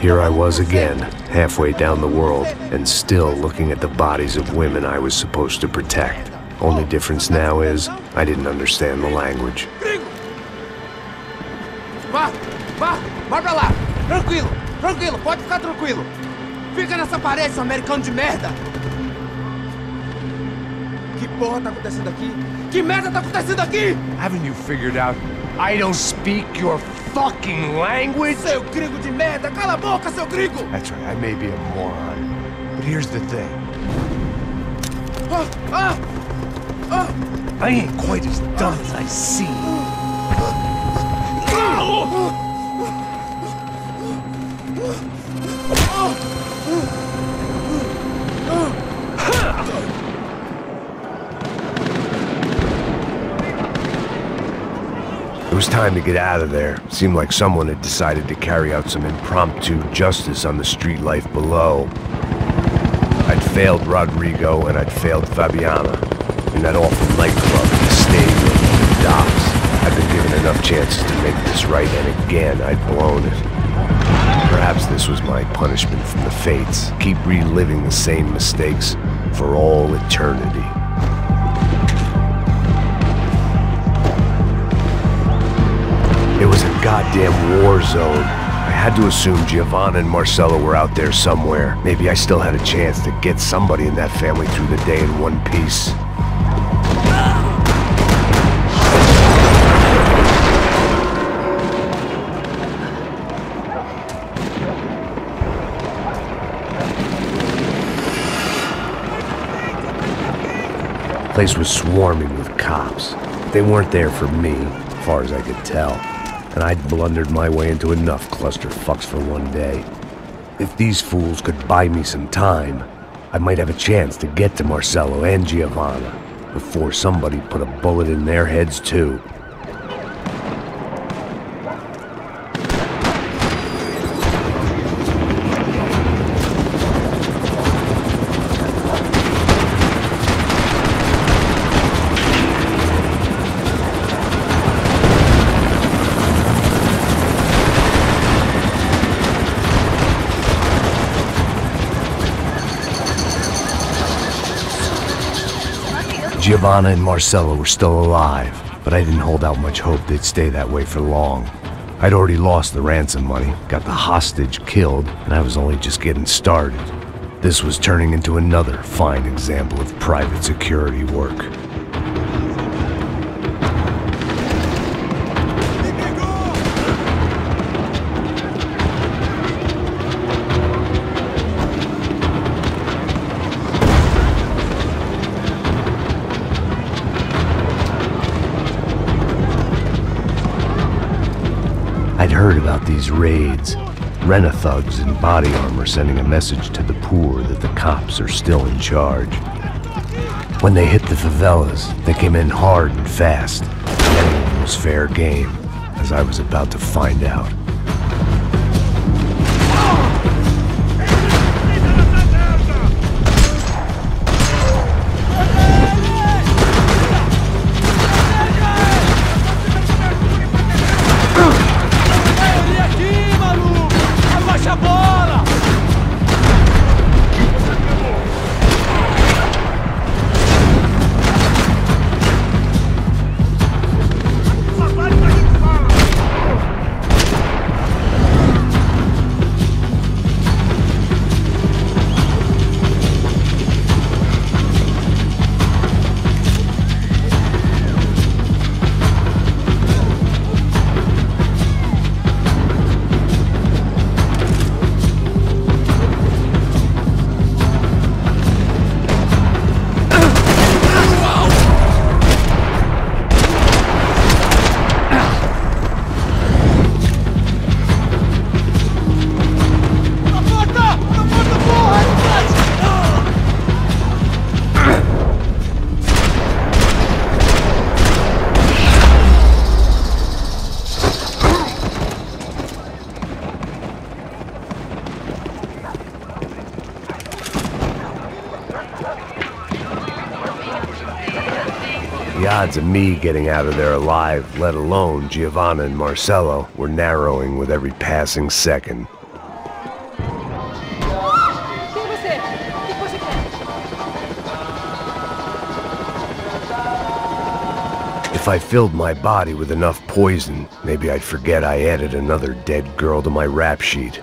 Here I was again, halfway down the world, and still looking at the bodies of women I was supposed to protect. Only difference now is, I didn't understand the language. Vai pra lá! Tranquilo! Tranquilo! Pode ficar tranquilo! Fica nessa parede, seu americano de merda! Que porra tá acontecendo aqui? Que merda tá acontecendo aqui? Haven't you figured out I don't speak your fucking language? Seu gringo de merda! Cala a boca, seu gringo! That's right, I may be a moron, but here's the thing. I ain't quite as dumb as I seem. It was time to get out of there. Seemed like someone had decided to carry out some impromptu justice on the street life below. I'd failed Rodrigo and I'd failed Fabiana. In that awful nightclub in the stadium in the docks, I'd been given enough chances to make this right, and again I'd blown it. Perhaps this was my punishment from the fates. Keep reliving the same mistakes for all eternity. It was a goddamn war zone. I had to assume Giovanna and Marcella were out there somewhere. Maybe I still had a chance to get somebody in that family through the day in one piece. The place was swarming with cops. They weren't there for me, as far as I could tell, and I'd blundered my way into enough clusterfucks for one day. If these fools could buy me some time, I might have a chance to get to Marcelo and Giovanna before somebody put a bullet in their heads too. Giovanna and Marcella were still alive, but I didn't hold out much hope they'd stay that way for long. I'd already lost the ransom money, got the hostage killed, and I was only just getting started. This was turning into another fine example of private security work. Heard about these raids, rent-a-thugs in body armor sending a message to the poor that the cops are still in charge. When they hit the favelas, they came in hard and fast. It was fair game, as I was about to find out. The odds of me getting out of there alive, let alone Giovanna and Marcelo, were narrowing with every passing second. If I filled my body with enough poison, maybe I'd forget I added another dead girl to my rap sheet.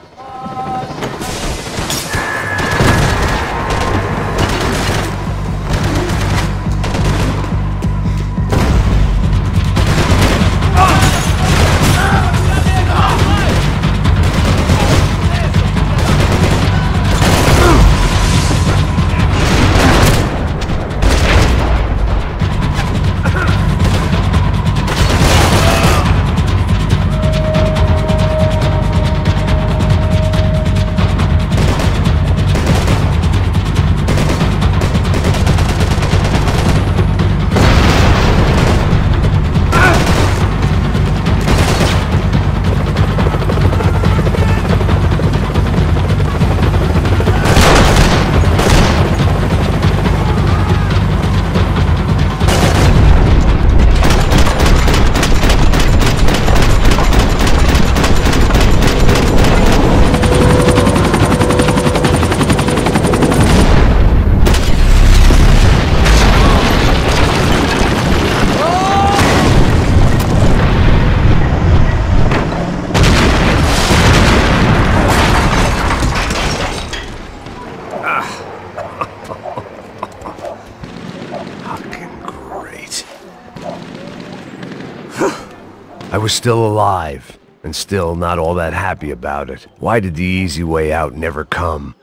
I was still alive, and still not all that happy about it. Why did the easy way out never come?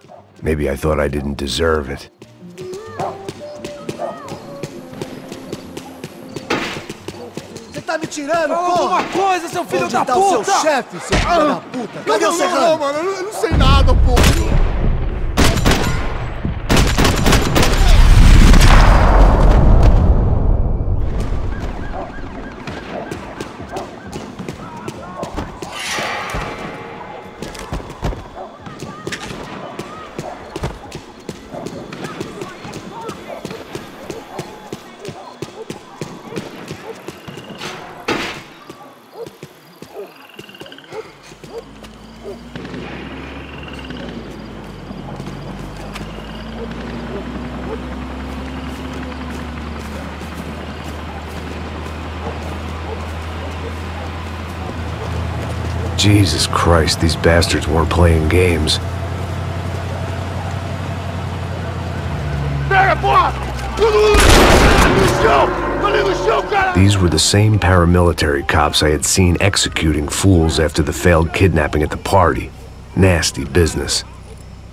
Maybe I thought I didn't deserve it. Você tá me tirando, porra! Alguma coisa, seu filho da puta! Onde tá o seu chefe, seu filho da puta? Cadê o Serrano? Não, mano, eu não sei nada, porra! Jesus Christ, these bastards weren't playing games. These were the same paramilitary cops I had seen executing fools after the failed kidnapping at the party. Nasty business.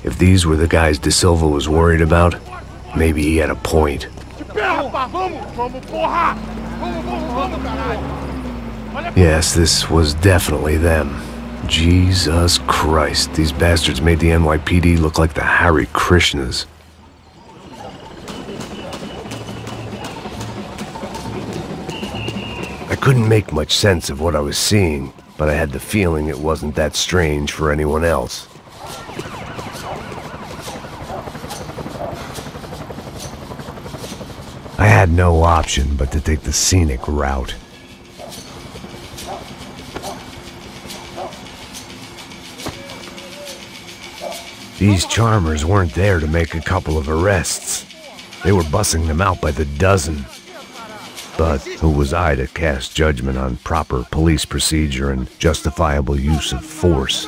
If these were the guys Da Silva was worried about, maybe he had a point. Yes, this was definitely them. Jesus Christ, these bastards made the NYPD look like the Hare Krishnas. I couldn't make much sense of what I was seeing, but I had the feeling it wasn't that strange for anyone else. I had no option but to take the scenic route. These charmers weren't there to make a couple of arrests. They were bussing them out by the dozen. But who was I to cast judgment on proper police procedure and justifiable use of force?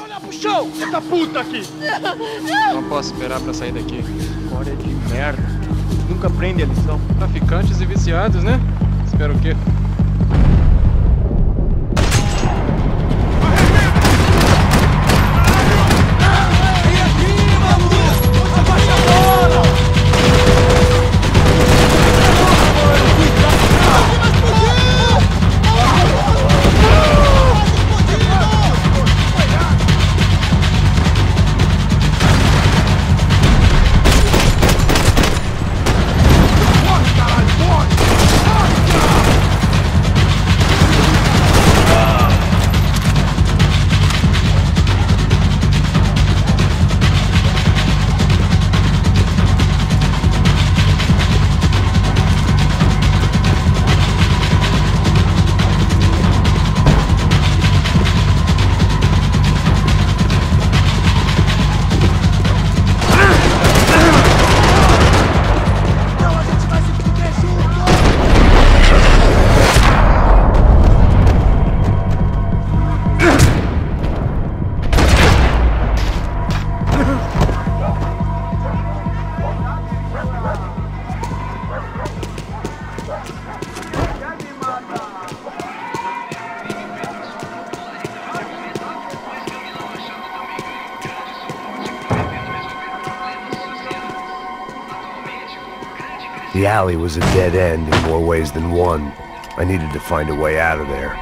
The alley was a dead end in more ways than one. I needed to find a way out of there.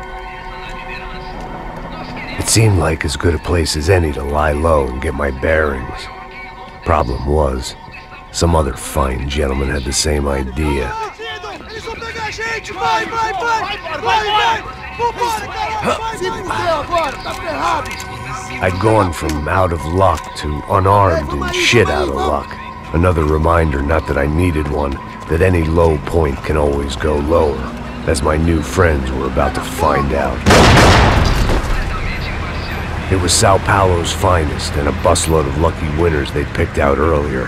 It seemed like as good a place as any to lie low and get my bearings. Problem was, some other fine gentleman had the same idea. I'd gone from out of luck to unarmed and shit out of luck. Another reminder, not that I needed one, that any low point can always go lower, as my new friends were about to find out. It was Sao Paulo's finest and a busload of lucky winners they'd picked out earlier.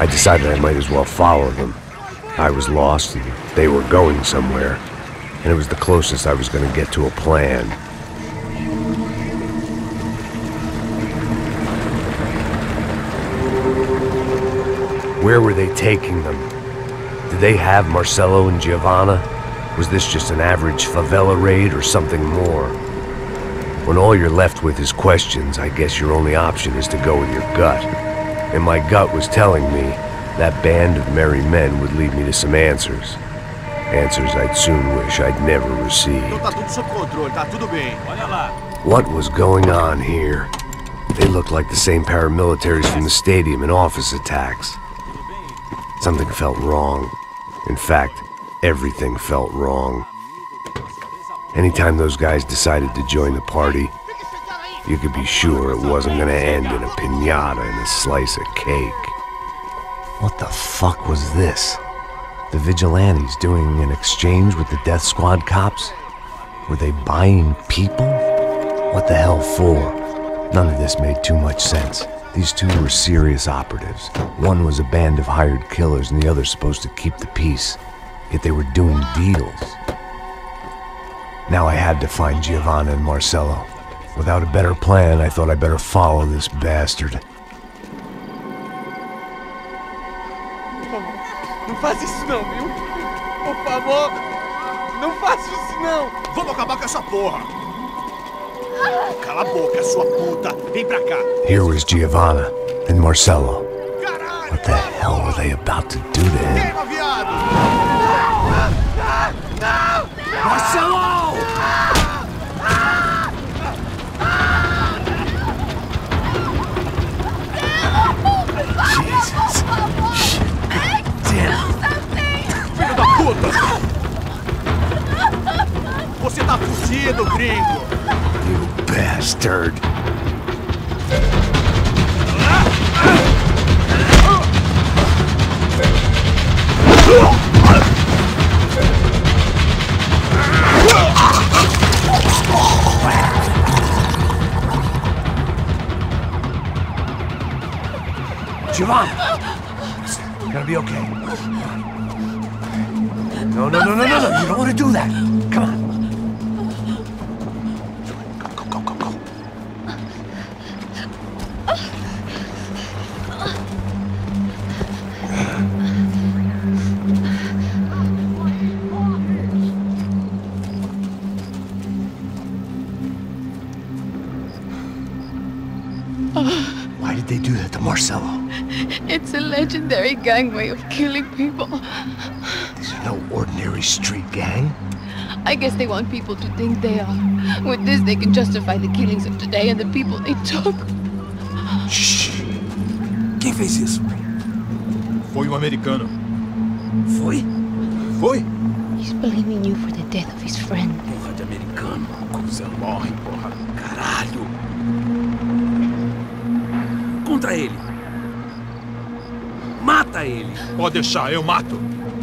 I decided I might as well follow them. I was lost and they were going somewhere. And it was the closest I was going to get to a plan. Where were they taking them? Did they have Marcelo and Giovanna? Was this just an average favela raid or something more? When all you're left with is questions, I guess your only option is to go with your gut. And my gut was telling me that band of merry men would lead me to some answers. Answers I'd soon wish I'd never received. What was going on here? They looked like the same paramilitaries from the stadium and office attacks. Something felt wrong. In fact, everything felt wrong. Anytime those guys decided to join the party, you could be sure it wasn't going to end in a piñata and a slice of cake. What the fuck was this? The vigilantes doing an exchange with the death squad cops? Were they buying people? What the hell for? None of this made too much sense. These two were serious operatives. One was a band of hired killers and the other supposed to keep the peace. Yet they were doing deals. Now I had to find Giovanna and Marcelo. Without a better plan, I thought I'd better follow this bastard. Faz isso não, viu? Por favor, não faça isso não. Vamos acabar com essa porra. Cala a boca, sua puta. Vem pra cá. Here was Giovanna and Marcelo. What the hell were they about to do to him? Marcelo! Jesus. You bastard. Giovanna, gotta be okay. No, you don't want to do that. Come on. Go. Why did they do that to Marcelo? It's a legendary gang way of killing people. No ordinary street gang? I guess they want people to think they are. With this, they can justify the killings of today and the people they took. Shh! Quem fez isso? Foi americano. Foi? Foi? He's blaming you for the death of his friend. Porra de americano. Como você morre, porra. Caralho! Contra ele. Mata ele. Pode deixar, eu mato.